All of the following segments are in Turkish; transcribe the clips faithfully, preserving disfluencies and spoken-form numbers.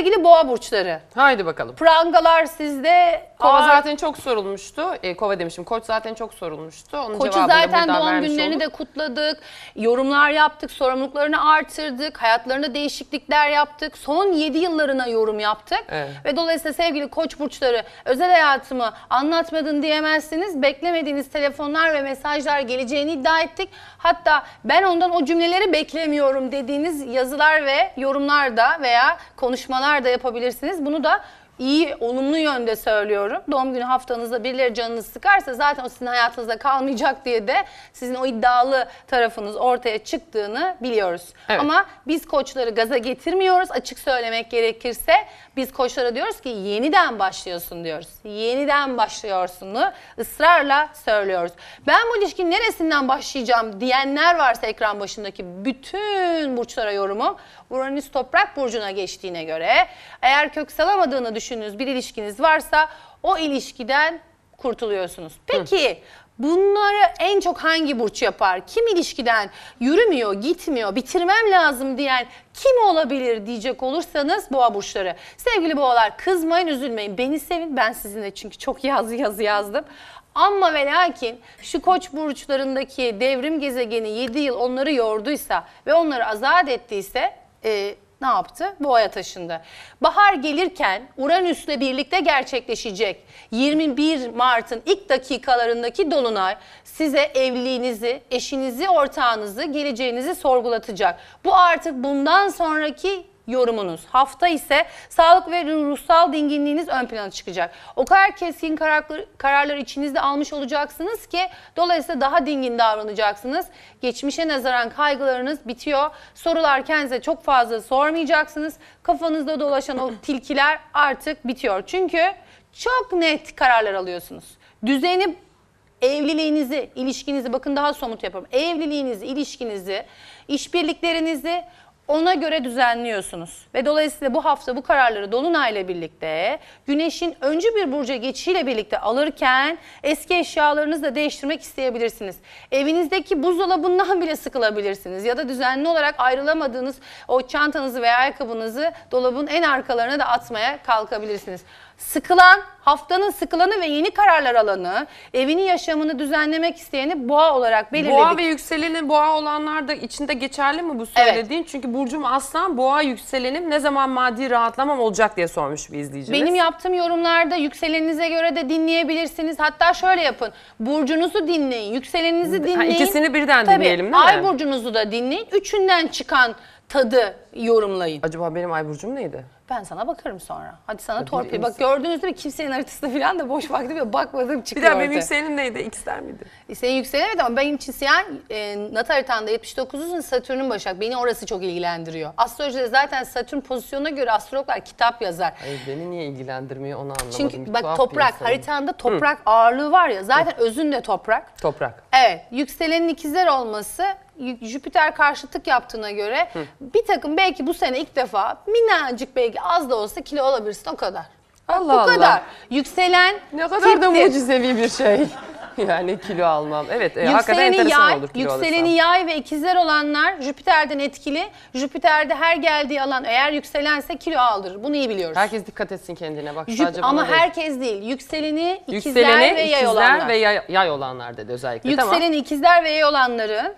Sevgili boğa burçları. Haydi bakalım. Prangalar sizde. Kova ağır... zaten çok sorulmuştu. E, kova demişim. Koç zaten çok sorulmuştu. Onun Koç'u zaten doğum günlerini olduk. de kutladık. Yorumlar yaptık. Sorumluluklarını artırdık. Hayatlarında değişiklikler yaptık. Son yedi yıllarına yorum yaptık. Evet. Ve dolayısıyla sevgili koç burçları, özel hayatımı anlatmadın diyemezsiniz. Beklemediğiniz telefonlar ve mesajlar geleceğini iddia ettik. Hatta ben ondan o cümleleri beklemiyorum dediğiniz yazılar ve yorumlar da veya konuşmalar da yapabilirsiniz. Bunu da iyi, olumlu yönde söylüyorum. Doğum günü haftanızda birileri canınız sıkarsa zaten o sizin hayatınızda kalmayacak diye de sizin o iddialı tarafınız ortaya çıktığını biliyoruz. Evet. Ama biz koçları gaza getirmiyoruz. Açık söylemek gerekirse biz koçlara diyoruz ki yeniden başlıyorsun diyoruz. Yeniden başlıyorsun'u ısrarla söylüyoruz. Ben bu ilişkinin neresinden başlayacağım diyenler varsa ekran başındaki bütün burçlara yorumum. Uranüs toprak burcuna geçtiğine göre eğer kök salamadığını düşünüyorsanız, bir ilişkiniz varsa o ilişkiden kurtuluyorsunuz. Peki Hı. bunları en çok hangi burç yapar? Kim ilişkiden yürümüyor, gitmiyor, bitirmem lazım diyen kim olabilir diyecek olursanız boğa burçları. Sevgili boğalar, kızmayın, üzülmeyin. Beni sevin. Ben sizinle çünkü çok yazı yazı yazdım. Ama ve lakin şu koç burçlarındaki devrim gezegeni yedi yıl onları yorduysa ve onları azat ettiyse... E, Ne yaptı? Boğa'ya taşındı. Bahar gelirken Uranüs'le birlikte gerçekleşecek yirmi bir Mart'ın ilk dakikalarındaki dolunay size evliliğinizi, eşinizi, ortağınızı, geleceğinizi sorgulatacak. Bu artık bundan sonraki yorumunuz. Hafta ise sağlık ve ruhsal dinginliğiniz ön plana çıkacak. O kadar keskin kararlar, kararlar içinizde almış olacaksınız ki dolayısıyla daha dingin davranacaksınız. Geçmişe nazaran kaygılarınız bitiyor. Sorular kendinize çok fazla sormayacaksınız. Kafanızda dolaşan o tilkiler artık bitiyor. Çünkü çok net kararlar alıyorsunuz. Düzeni, evliliğinizi, ilişkinizi, bakın daha somut yapalım. Evliliğinizi, ilişkinizi, işbirliklerinizi ona göre düzenliyorsunuz ve dolayısıyla bu hafta bu kararları dolunayla birlikte güneşin öncü bir burca geçişiyle birlikte alırken eski eşyalarınızı da değiştirmek isteyebilirsiniz. Evinizdeki buzdolabından bile sıkılabilirsiniz ya da düzenli olarak ayrılamadığınız o çantanızı veya ayakkabınızı dolabın en arkalarına da atmaya kalkabilirsiniz. Sıkılan, haftanın sıkılanı ve yeni kararlar alanı, evini, yaşamını düzenlemek isteyeni boğa olarak belirledik. Boğa ve yükseleni boğa olanlar da içinde geçerli mi bu söylediğin? Evet. Çünkü burcum aslan, boğa yükselenim, ne zaman maddi rahatlamam olacak diye sormuş bir izleyicimiz. Benim yaptığım yorumlarda yükseleninize göre de dinleyebilirsiniz. Hatta şöyle yapın, burcunuzu dinleyin, yükseleninizi dinleyin. Ha, ikisini birden Tabii, dinleyelim değil mi? Ay burcunuzu da dinleyin, üçünden çıkan tadı yorumlayın. Acaba benim ay burcum neydi? Ben sana bakarım sonra. Hadi sana torpil. Bak gördünüz değil mi? Kimsenin haritasında falan da boş vakti bile bakmadım çıkıyor. Bir daha benim yükselenim neydi? İkizler miydi? E, senin yükselenemedi ama benim için siyah e, nat haritanda yetmiş dokuz'un Satürn'ün Başak. Beni orası çok ilgilendiriyor. Astrolojide zaten Satürn pozisyonuna göre astrologlar kitap yazar. Ay, beni niye ilgilendirmiyor onu anlamadım. Çünkü bir bak toprak haritanda toprak Hı. ağırlığı var ya zaten Hı. özünde toprak. Toprak. Evet. Yükselenin ikizler olması... Jüpiter karşıtlık yaptığına göre Hı. bir takım belki bu sene ilk defa minnacık belki az da olsa kilo olabilirsin o kadar. Allah Allah. O kadar. Yükselen ne kadar tiptir. Da mucizevi bir şey. Yani kilo almam. Evet, e, hakikaten enteresan yay, olur kilo alırsam. Yükseleni yay ve ikizler olanlar Jüpiter'den etkili. Jüpiter'de her geldiği alan eğer yükselense kilo aldırır. Bunu iyi biliyoruz. Herkes dikkat etsin kendine. Bak, Jüp, ama herkes değil. Yükseleni, ikizler, yükseleni, ve, yay ikizler olanlar. ve yay, yay olanlar dedi özellikle. Yükseleni, tamam. ikizler ve yay olanların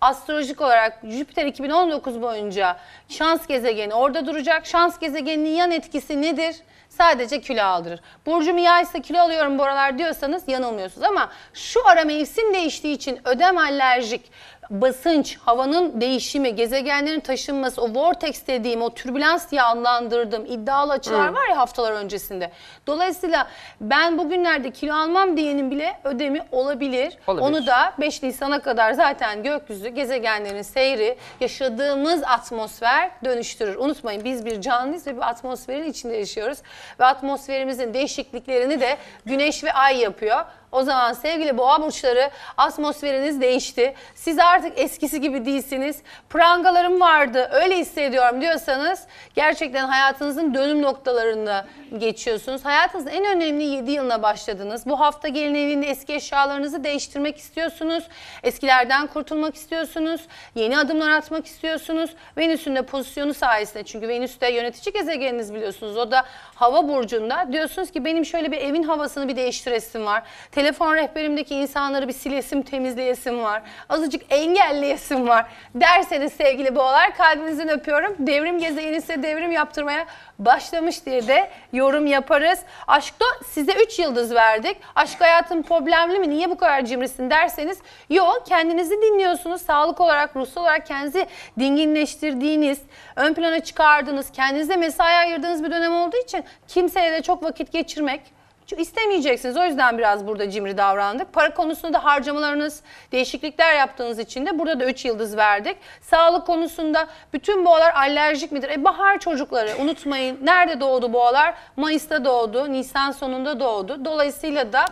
astrolojik olarak Jüpiter iki bin on dokuz boyunca şans gezegeni orada duracak. Şans gezegeninin yan etkisi nedir? Sadece kilo aldırır. Burcum yaysa kilo alıyorum bu aralar diyorsanız yanılmıyorsunuz. Ama şu ara mevsim değiştiği için ödem, alerjik, basınç, havanın değişimi, gezegenlerin taşınması, o vortex dediğim, o türbülans diye anlandırdığım iddialı açılar hmm. var ya haftalar öncesinde. Dolayısıyla ben bugünlerde kilo almam diyenin bile ödemi olabilir. olabilir. Onu da beş Nisan'a kadar zaten gökyüzü, gezegenlerin seyri, yaşadığımız atmosfer dönüştürür. Unutmayın biz bir canlıyız ve bir atmosferin içinde yaşıyoruz. Ve atmosferimizin değişikliklerini de güneş ve ay yapıyor. O zaman sevgili boğa burçları, atmosferiniz değişti. Siz artık eskisi gibi değilsiniz. Prangalarım vardı, öyle hissediyorum diyorsanız gerçekten hayatınızın dönüm noktalarını geçiyorsunuz. Hayatınızın en önemli yedi yılına başladınız. Bu hafta gelin evinde eski eşyalarınızı değiştirmek istiyorsunuz. Eskilerden kurtulmak istiyorsunuz. Yeni adımlar atmak istiyorsunuz. Venüs'ün de pozisyonu sayesinde, çünkü Venüs de yönetici gezegeniniz biliyorsunuz. O da hava burcunda. Diyorsunuz ki benim şöyle bir evin havasını bir değiştiresim var. Telefon rehberimdeki insanları bir silesim, temizleyesim var. Azıcık engelleyesim var derseniz sevgili boğalar, kalbinizden öpüyorum. Devrim gezegeni size devrim yaptırmaya başlamış diye de yorum yaparız. Aşkta size üç yıldız verdik. Aşk hayatın problemli mi? Niye bu kadar cimrisin derseniz, yok, kendinizi dinliyorsunuz. Sağlık olarak, ruhsal olarak kendinizi dinginleştirdiğiniz, ön plana çıkardığınız, kendinize mesai ayırdığınız bir dönem olduğu için kimseye de çok vakit geçirmek istemeyeceksiniz. O yüzden biraz burada cimri davrandık. Para konusunda da harcamalarınız, değişiklikler yaptığınız için de burada da üç yıldız verdik. Sağlık konusunda bütün boğalar alerjik midir? E bahar çocukları, unutmayın. Nerede doğdu boğalar? Mayıs'ta doğdu, Nisan sonunda doğdu. Dolayısıyla da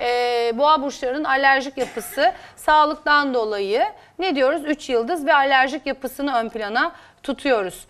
e, boğa burçlarının alerjik yapısı sağlıktan dolayı ne diyoruz? üç yıldız ve alerjik yapısını ön plana tutuyoruz.